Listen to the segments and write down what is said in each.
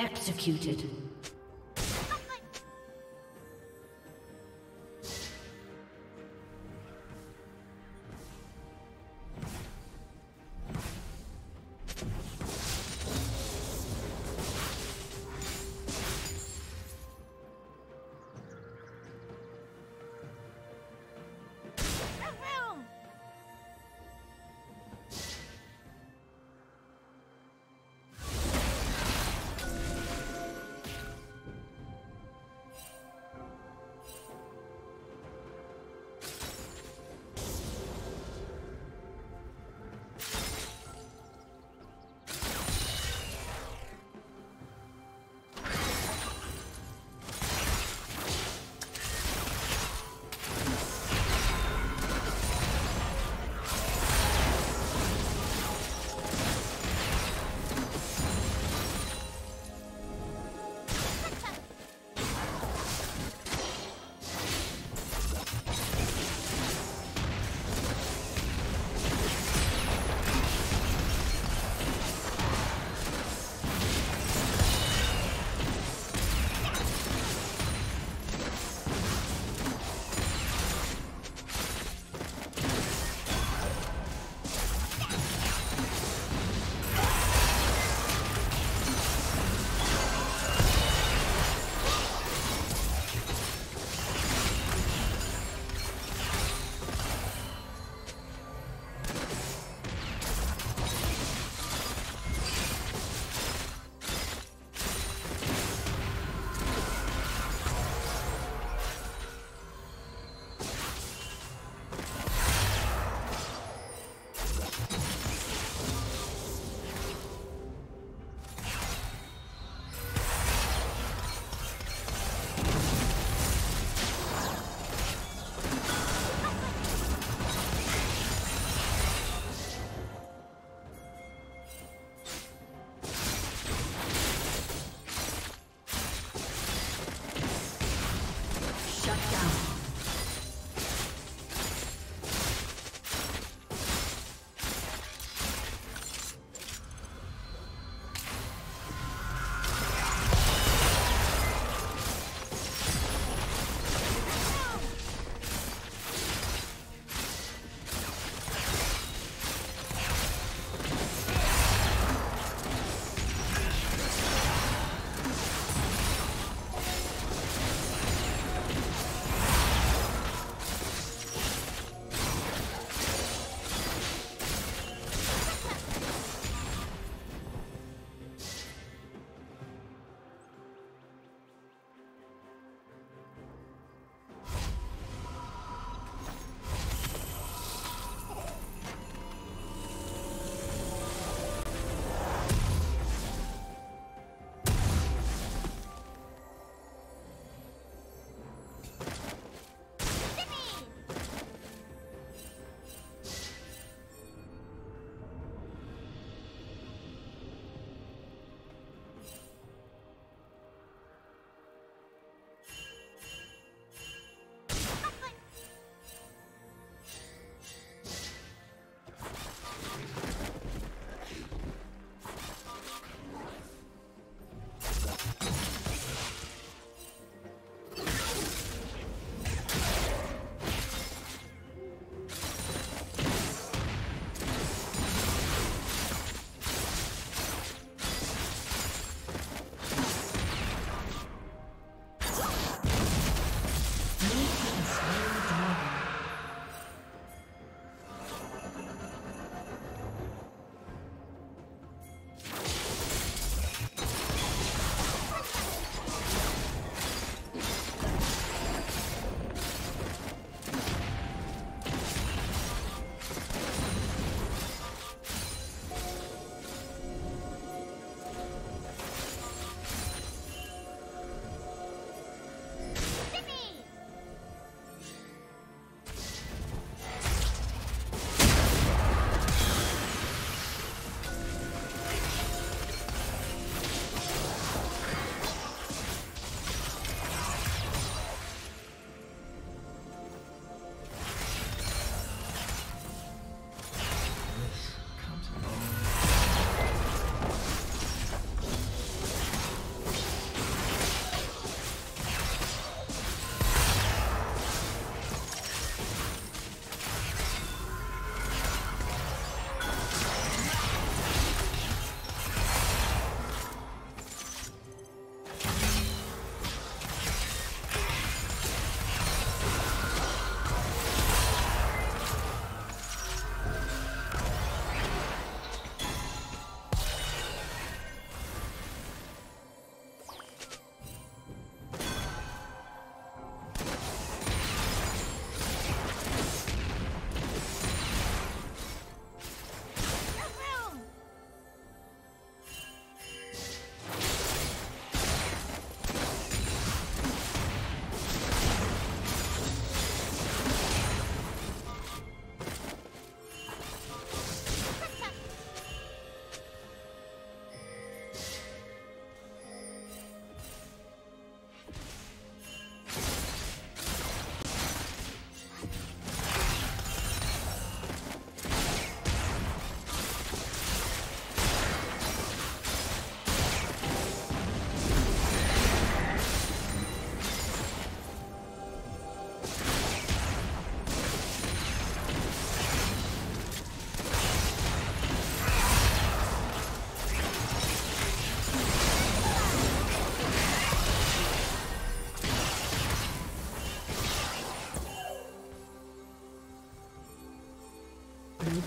Executed.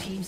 team's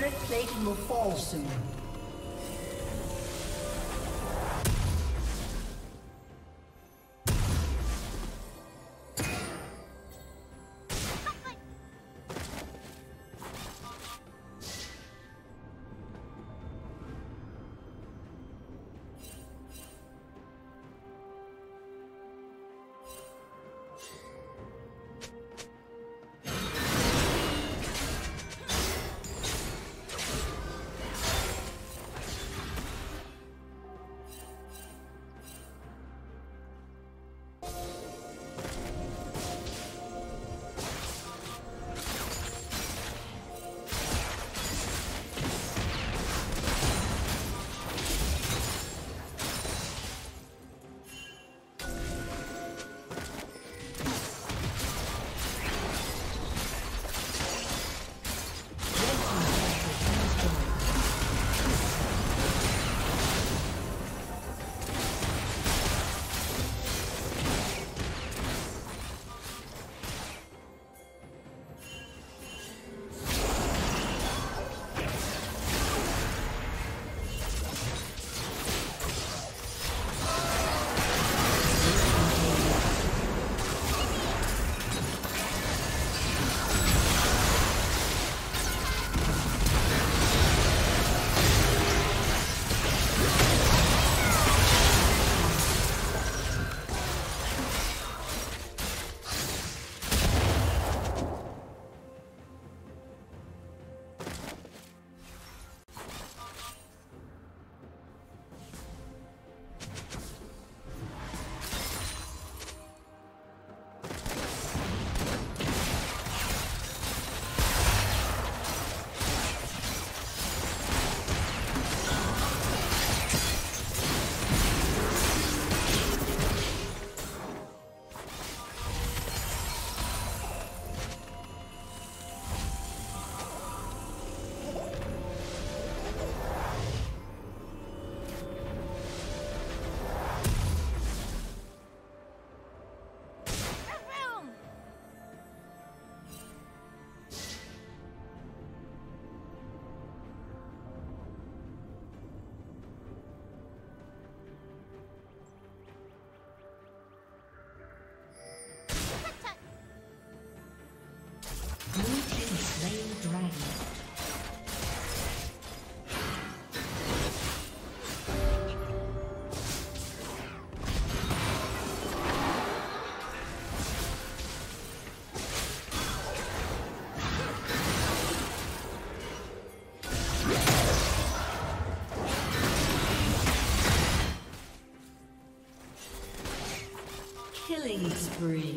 Turret plating will fall soon. Killing spree.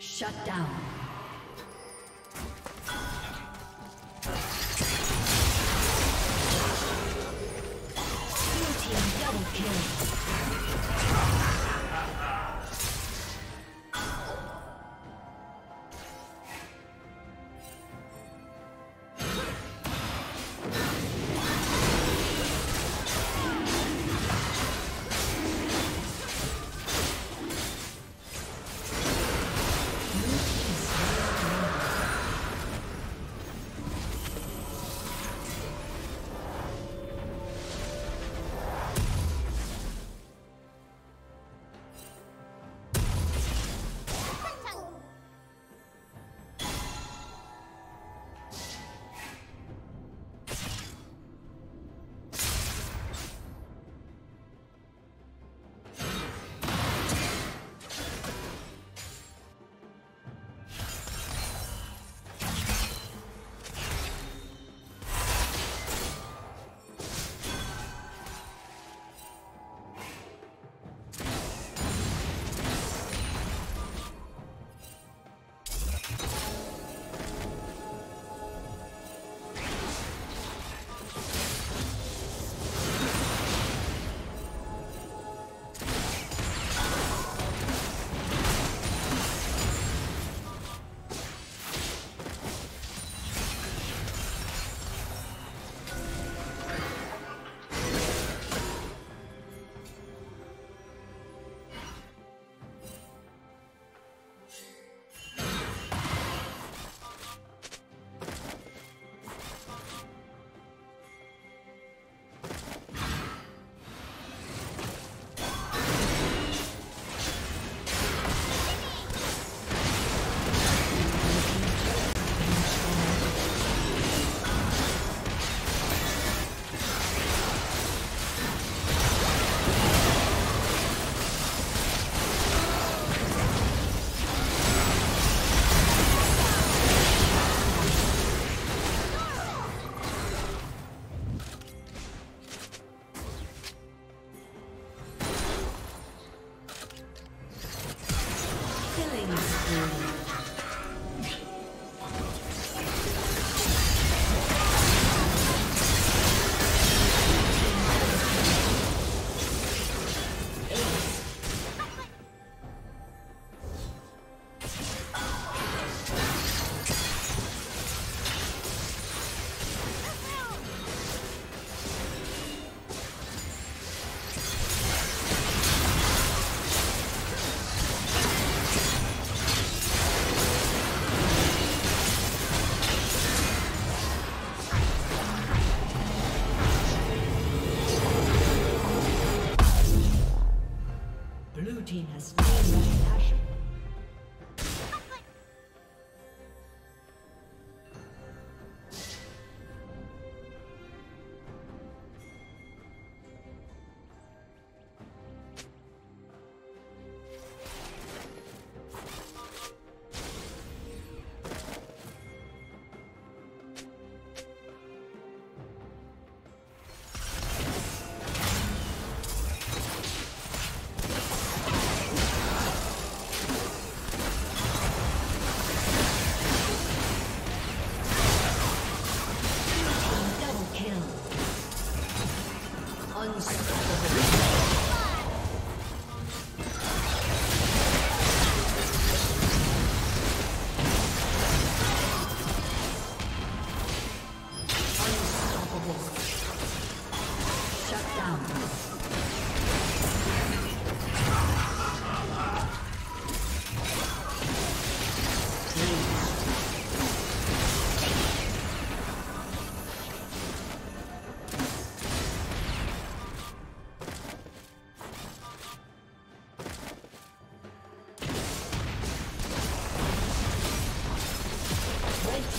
Shut down. Blue team double kill.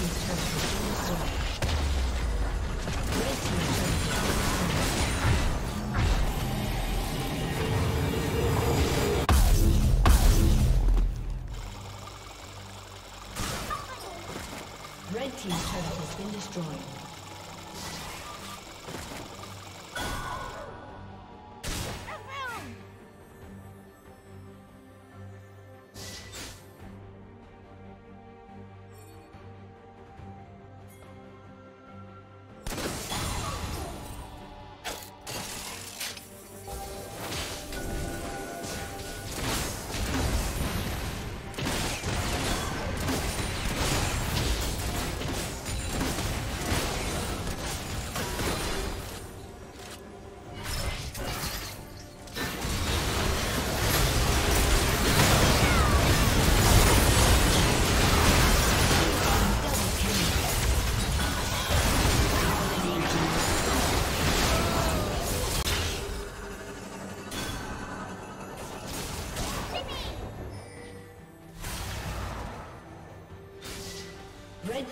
Red team's turret has been destroyed. Red team's turret has been destroyed. Red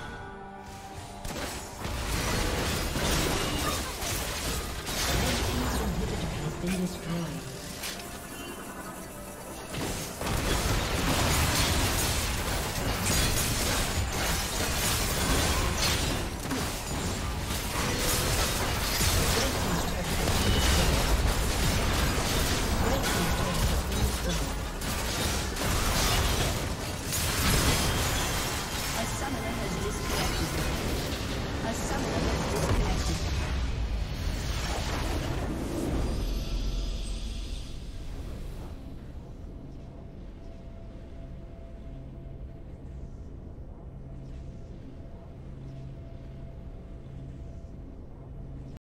team's inhibitor has been destroyed.